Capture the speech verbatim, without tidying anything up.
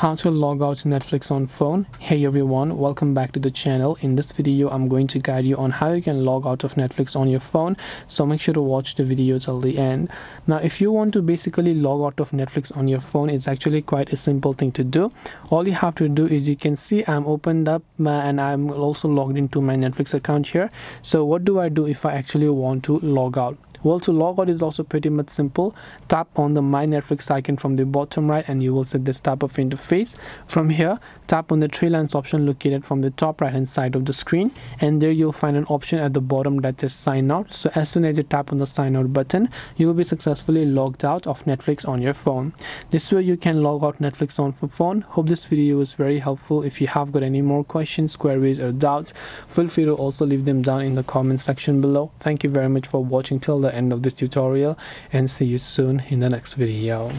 How to log out Netflix on phone. Hey everyone, welcome back to the channel. In this video I'm going to guide you on how you can log out of Netflix on your phone, so make sure to watch the video till the end. Now if you want to basically log out of Netflix on your phone, it's actually quite a simple thing to do. All you have to do is, you can see I'm opened up and I'm also logged into my Netflix account here. So what do I do if I actually want to log out? Well, to log out is also pretty much simple. Tap on the My Netflix icon from the bottom right and you will see this type of interface. From here, tap on the three lines option located from the top right hand side of the screen, and there you'll find an option at the bottom that says sign out. So as soon as you tap on the sign out button, you will be successfully logged out of Netflix on your phone. This way you can log out Netflix on your phone. Hope this video was very helpful. If you have got any more questions, queries or doubts, feel free to also leave them down in the comment section below. Thank you very much for watching till the end of this tutorial, and see you soon in the next video.